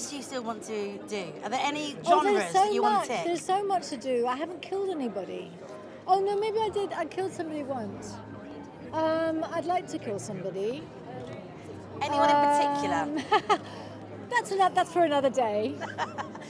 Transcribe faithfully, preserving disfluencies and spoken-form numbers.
else do you still want to do? Are there any genres oh, so that you much. want to pick? There's so much to do. I haven't killed anybody. Oh, no, maybe I did. I killed somebody once. Um, I'd like to kill somebody. Anyone um, in particular? that's, an, that's for another day.